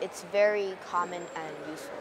It's very common and useful.